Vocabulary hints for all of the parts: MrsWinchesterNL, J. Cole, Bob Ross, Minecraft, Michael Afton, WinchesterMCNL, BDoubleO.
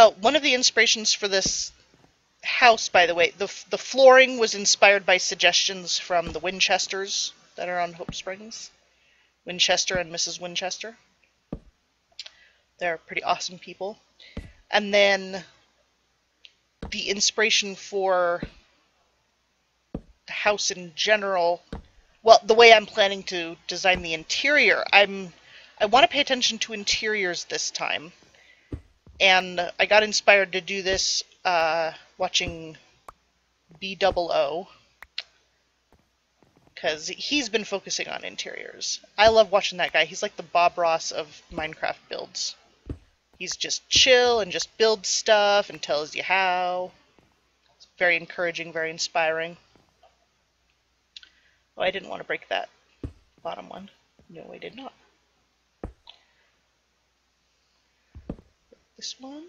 Oh, one of the inspirations for this house, by the way, the flooring was inspired by suggestions from the Winchesters that are on Hope Springs. Winchester and Mrs. Winchester. They're pretty awesome people. And then the inspiration for the house in general, well, the way I'm planning to design the interior, I want to pay attention to interiors this time. And I got inspired to do this watching BDoubleO, because he's been focusing on interiors. I love watching that guy. He's like the Bob Ross of Minecraft builds. He's just chill and just builds stuff and tells you how. It's very encouraging, very inspiring. Oh, I didn't want to break that bottom one. No, I did not. This one,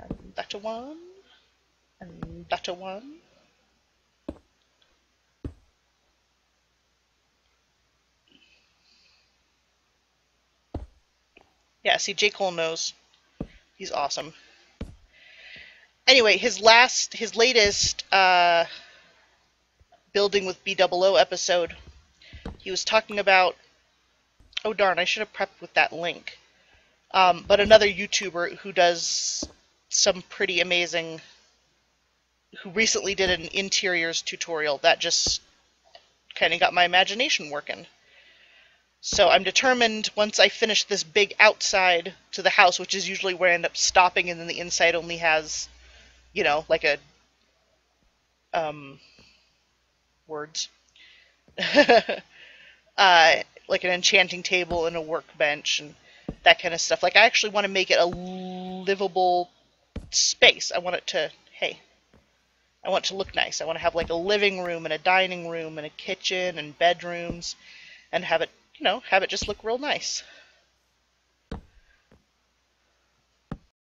and that one, and that one. Yeah, see, J. Cole knows. He's awesome. Anyway, his latest Building with BDoubleO episode, he was talking about, oh darn, I should have prepped with that link. But another YouTuber who does some pretty amazing, who recently did an interiors tutorial that just kind of got my imagination working. So I'm determined, once I finish this big outside to the house, which is usually where I end up stopping, and then the inside only has, you know, like a, like an enchanting table and a workbench and that kind of stuff. Like, I actually want to make it a livable space. I want it to, hey, I want it to look nice. I want to have like a living room and a dining room and a kitchen and bedrooms, and have it, you know, have it just look real nice.